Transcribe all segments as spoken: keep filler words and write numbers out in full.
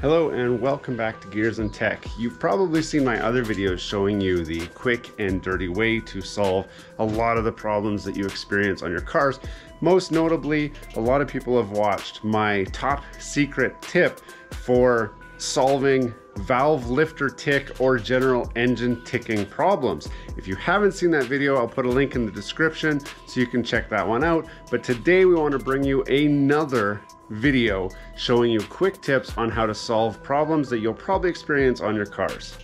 Hello and welcome back to Gears and Tech. You've probably seen my other videos showing you the quick and dirty way to solve a lot of the problems that you experience on your cars. Most notably, a lot of people have watched my top secret tip for solving valve lifter tick or general engine ticking problems. If you haven't seen that video, I'll put a link in the description so you can check that one out. But today we want to bring you another video showing you quick tips on how to solve problems that you'll probably experience on your cars.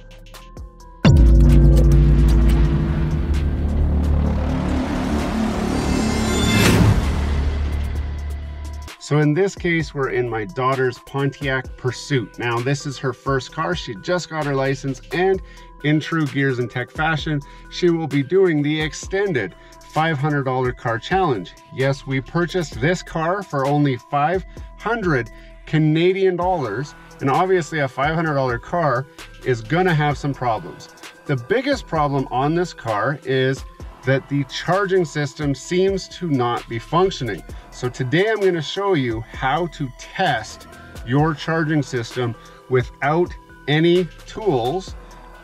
So in this case, we're in my daughter's Pontiac Pursuit. Now this is her first car. She just got her license, and in true Gears and Tech fashion, she will be doing the extended five hundred dollar car challenge. Yes, we purchased this car for only five hundred Canadian dollars. And obviously a five hundred dollar car is gonna have some problems. The biggest problem on this car is that the charging system seems to not be functioning. So today I'm gonna show you how to test your charging system without any tools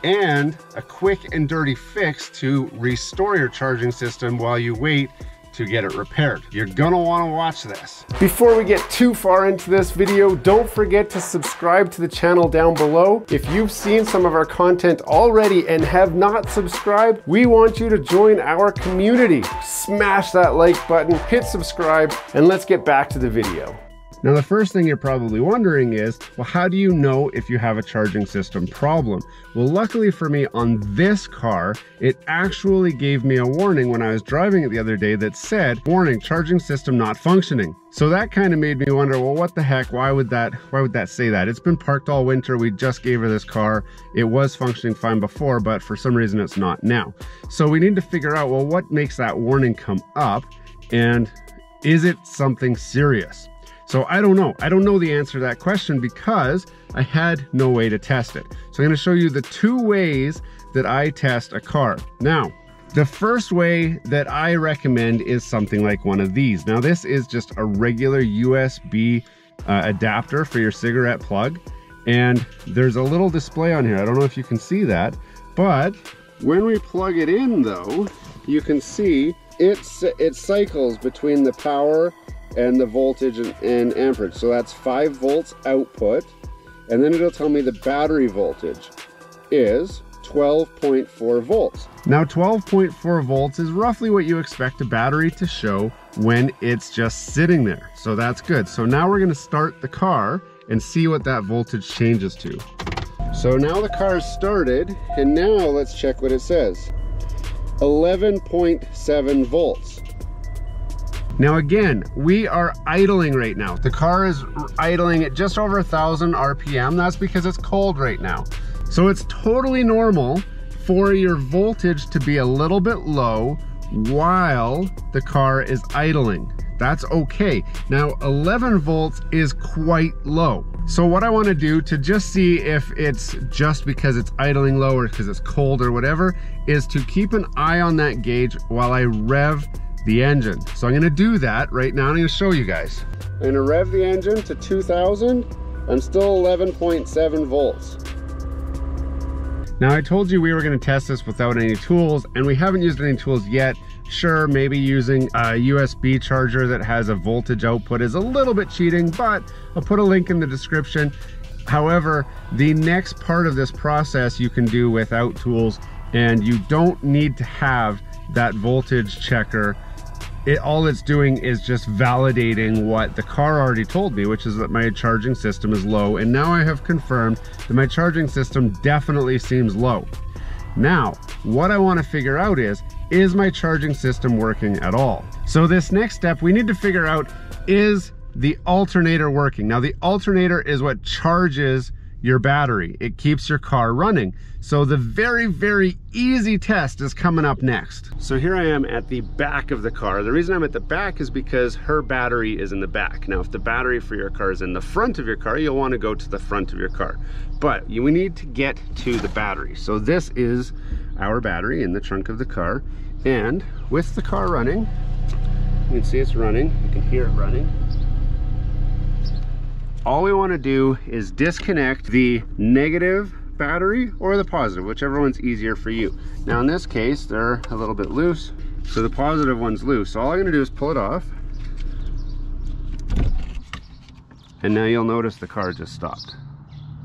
and a quick and dirty fix to restore your charging system while you wait to get it repaired. You're gonna wanna watch this. Before we get too far into this video, don't forget to subscribe to the channel down below. If you've seen some of our content already and have not subscribed, we want you to join our community. Smash that like button, hit subscribe, and let's get back to the video. Now, the first thing you're probably wondering is, well, how do you know if you have a charging system problem? Well, luckily for me on this car, it actually gave me a warning when I was driving it the other day that said, warning, charging system not functioning. So that kind of made me wonder, well, what the heck? Why would that, why would that say that? It's been parked all winter. We just gave her this car. It was functioning fine before, but for some reason it's not now. So we need to figure out, well, what makes that warning come up? And is it something serious? So I don't know. I don't know the answer to that question because I had no way to test it. So I'm going to show you the two ways that I test a car. Now, the first way that I recommend is something like one of these. Now, this is just a regular U S B uh, adapter for your cigarette plug. And there's a little display on here. I don't know if you can see that, but when we plug it in though, you can see it's, it cycles between the power and the voltage and, and amperage. So that's five volts output, and then it'll tell me the battery voltage is twelve point four volts. Now twelve point four volts is roughly what you expect a battery to show when it's just sitting there. So that's good. So now we're gonna start the car and see what that voltage changes to. So now the car is started, and now let's check what it says. eleven point seven volts. Now again, we are idling right now. The car is idling at just over one thousand R P M. That's because it's cold right now. So it's totally normal for your voltage to be a little bit low while the car is idling. That's okay. Now eleven volts is quite low. So what I want to do to just see if it's just because it's idling low or because it's cold or whatever is to keep an eye on that gauge while I rev the engine. So I'm going to do that right now. I'm going to show you guys. I'm going to rev the engine to two thousand. I'm still eleven point seven volts. Now I told you we were going to test this without any tools, and we haven't used any tools yet. Sure, maybe using a U S B charger that has a voltage output is a little bit cheating, but I'll put a link in the description. However, the next part of this process you can do without tools, and you don't need to have that voltage checker. It, all it's doing is just validating what the car already told me, which is that my charging system is low. And now I have confirmed that my charging system definitely seems low. Now, what I want to figure out is, is my charging system working at all? So this next step, we need to figure out, is the alternator working? Now the alternator is what charges your battery. It keeps your car running. So the very, very easy test is coming up next. So here I am at the back of the car. The reason I'm at the back is because her battery is in the back. Now, if the battery for your car is in the front of your car, you'll want to go to the front of your car. But you, we need to get to the battery. So this is our battery in the trunk of the car. And with the car running, you can see it's running. You can hear it running. all we want to do is disconnect the negative battery or the positive, whichever one's easier for you. Now in this case, they're a little bit loose, so the positive one's loose. So all I'm going to do is pull it off, and now you'll notice the car just stopped.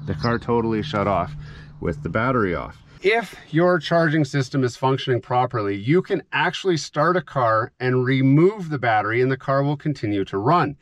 The car totally shut off with the battery off. If your charging system is functioning properly, you can actually start a car and remove the battery and the car will continue to run.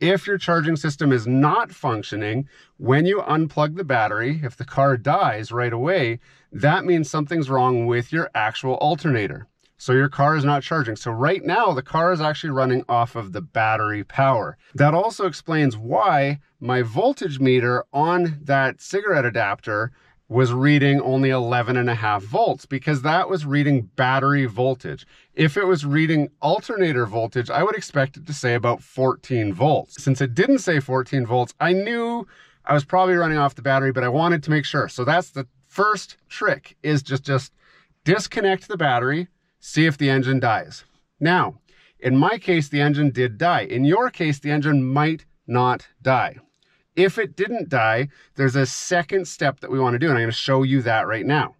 If your charging system is not functioning, when you unplug the battery, if the car dies right away, that means something's wrong with your actual alternator. So your car is not charging. So right now the car is actually running off of the battery power. That also explains why my voltage meter on that cigarette adapter was reading only eleven and a half volts, because that was reading battery voltage. If it was reading alternator voltage, I would expect it to say about fourteen volts. Since it didn't say fourteen volts, I knew I was probably running off the battery, but I wanted to make sure. So that's the first trick, is just, just disconnect the battery, see if the engine dies. Now, in my case, the engine did die. In your case, the engine might not die. If it didn't die, there's a second step that we want to do, and I'm going to show you that right now.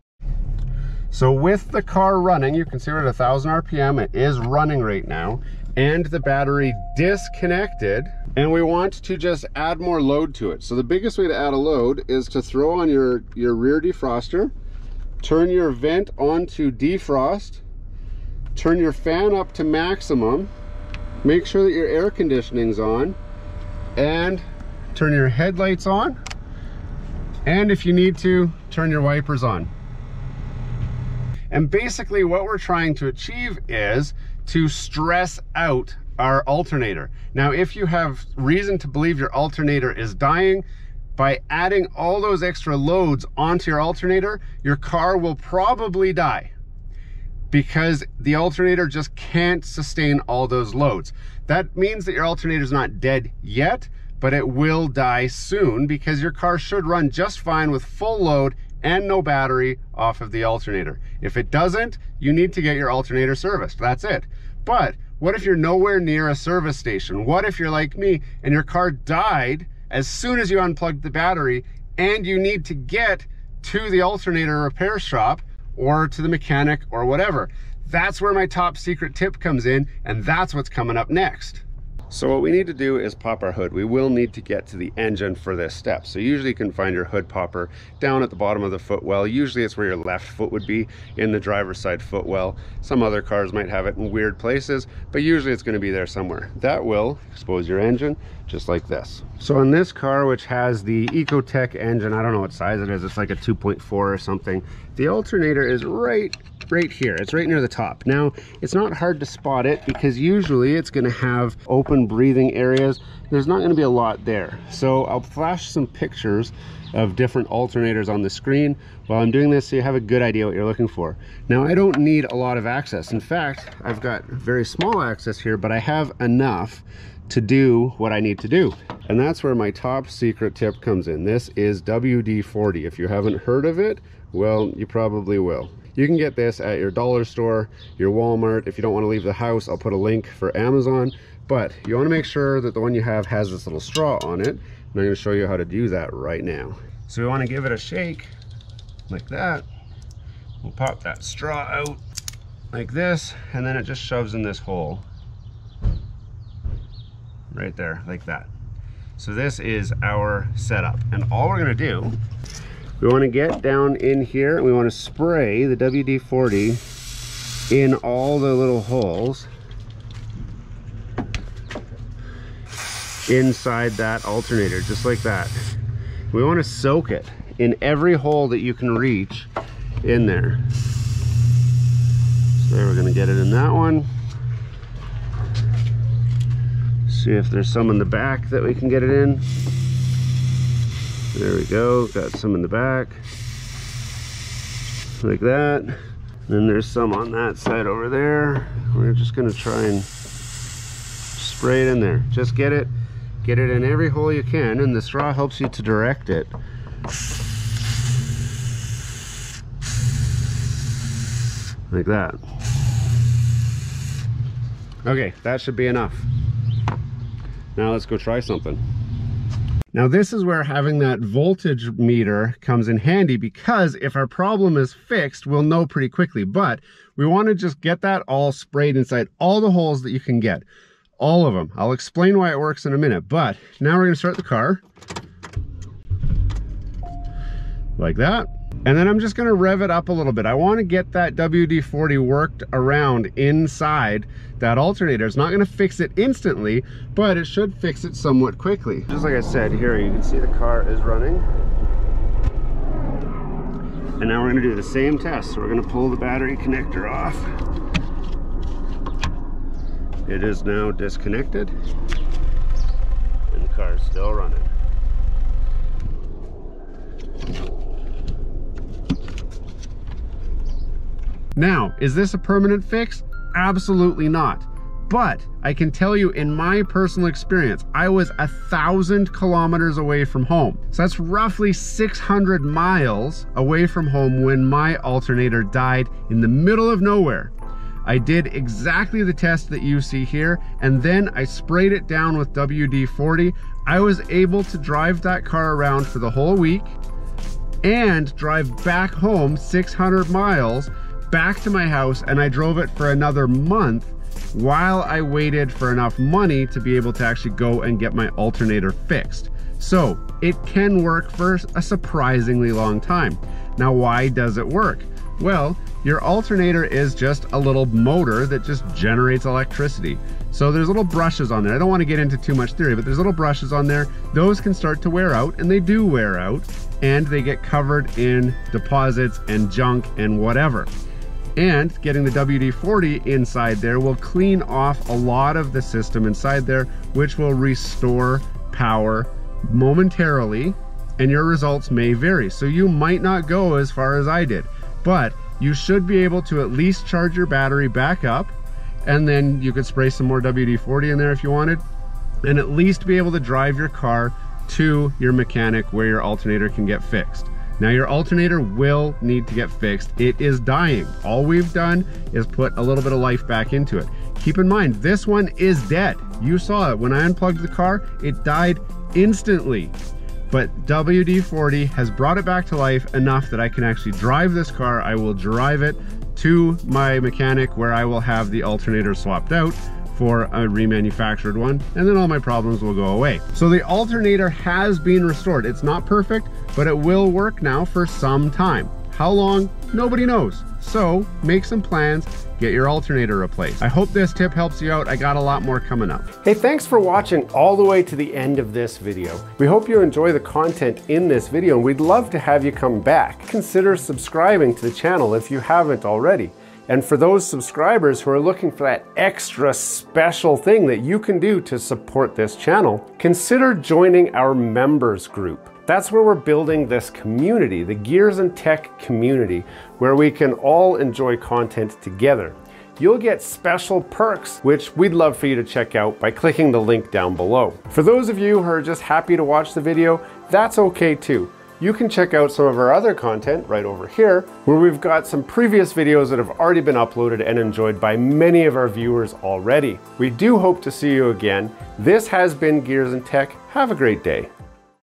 So with the car running, you can see we're at one thousand R P M, it is running right now, and the battery disconnected, and we want to just add more load to it. So the biggest way to add a load is to throw on your, your rear defroster, turn your vent on to defrost, turn your fan up to maximum, make sure that your air conditioning's on, and turn your headlights on, and if you need to, turn your wipers on. And basically what we're trying to achieve is to stress out our alternator. Now, if you have reason to believe your alternator is dying, by adding all those extra loads onto your alternator, your car will probably die, because the alternator just can't sustain all those loads. That means that your alternator is not dead yet, but it will die soon, because your car should run just fine with full load and no battery off of the alternator. If it doesn't, you need to get your alternator serviced, that's it. But what if you're nowhere near a service station? What if you're like me and your car died as soon as you unplugged the battery and you need to get to the alternator repair shop or to the mechanic or whatever? That's where my top secret tip comes in, and that's what's coming up next. So what we need to do is pop our hood. We will need to get to the engine for this step. So usually you can find your hood popper down at the bottom of the footwell. Usually it's where your left foot would be in the driver's side footwell. Some other cars might have it in weird places, but usually it's going to be there somewhere. That will expose your engine just like this. So on this car, which has the Ecotec engine, I don't know what size it is, it's like a two point four or something. The alternator is right right here. It's right near the top. Now, it's not hard to spot it, because usually it's going to have open breathing areas. There's not going to be a lot there. So I'll flash some pictures of different alternators on the screen while I'm doing this, so you have a good idea what you're looking for. Now, I don't need a lot of access. In fact, I've got very small access here, but I have enough to do what I need to do. And that's where my top secret tip comes in. This is W D forty. If you haven't heard of it, well, you probably will. You can get this at your dollar store, your Walmart. If you don't want to leave the house, I'll put a link for Amazon. But you want to make sure that the one you have has this little straw on it. And I'm going to show you how to do that right now. So we want to give it a shake like that. We'll pop that straw out like this, and then it just shoves in this hole right there like that. So this is our setup. And all we're going to do, we want to get down in here and we want to spray the W D forty in all the little holes inside that alternator, just like that. We want to soak it in every hole that you can reach in there. So we're going to get it in that one. See if there's some in the back that we can get it in. There we go, got some in the back, like that. And then there's some on that side over there. We're just gonna try and spray it in there. Just get it, get it in every hole you can, and the straw helps you to direct it. Like that. Okay, that should be enough. Now let's go try something. Now this is where having that voltage meter comes in handy, because if our problem is fixed, we'll know pretty quickly, but we want to just get that all sprayed inside all the holes that you can get. All of them. I'll explain why it works in a minute, but now we're going to start the car. Like that. And then I'm just going to rev it up a little bit. I want to get that W D forty worked around inside that alternator. It's not going to fix it instantly, but it should fix it somewhat quickly. Just like I said, here you can see the car is running. And now we're going to do the same test. So we're going to pull the battery connector off. It is now disconnected. And the car is still running. Now, is this a permanent fix? Absolutely not. But I can tell you, in my personal experience, I was a thousand kilometers away from home. So that's roughly six hundred miles away from home when my alternator died in the middle of nowhere. I did exactly the test that you see here, and then I sprayed it down with W D forty. I was able to drive that car around for the whole week and drive back home six hundred miles back to my house, and I drove it for another month while I waited for enough money to be able to actually go and get my alternator fixed. So it can work for a surprisingly long time. Now, why does it work? Well, your alternator is just a little motor that just generates electricity. So there's little brushes on there. I don't want to get into too much theory, but there's little brushes on there. Those can start to wear out, and they do wear out, and they get covered in deposits and junk and whatever. And getting the W D forty inside there will clean off a lot of the system inside there, which will restore power momentarily, and your results may vary. So you might not go as far as I did, but you should be able to at least charge your battery back up, and then you could spray some more W D forty in there if you wanted, and at least be able to drive your car to your mechanic where your alternator can get fixed. Now, your alternator will need to get fixed. It is dying. All we've done is put a little bit of life back into it. Keep in mind, this one is dead. You saw it. When I unplugged the car, it died instantly. But W D forty has brought it back to life enough that I can actually drive this car. I will drive it to my mechanic where I will have the alternator swapped out for a remanufactured one, and then all my problems will go away. So the alternator has been restored. It's not perfect, but it will work now for some time. How long? Nobody knows. So make some plans, get your alternator replaced. I hope this tip helps you out. I got a lot more coming up. Hey, thanks for watching all the way to the end of this video. We hope you enjoy the content in this video, and we'd love to have you come back. Consider subscribing to the channel if you haven't already. And for those subscribers who are looking for that extra special thing that you can do to support this channel, consider joining our members group. That's where we're building this community, the Gears and Tech community, where we can all enjoy content together. You'll get special perks, which we'd love for you to check out by clicking the link down below. For those of you who are just happy to watch the video, that's okay too. You can check out some of our other content right over here, where we've got some previous videos that have already been uploaded and enjoyed by many of our viewers already. We do hope to see you again. This has been Gears and Tech. Have a great day.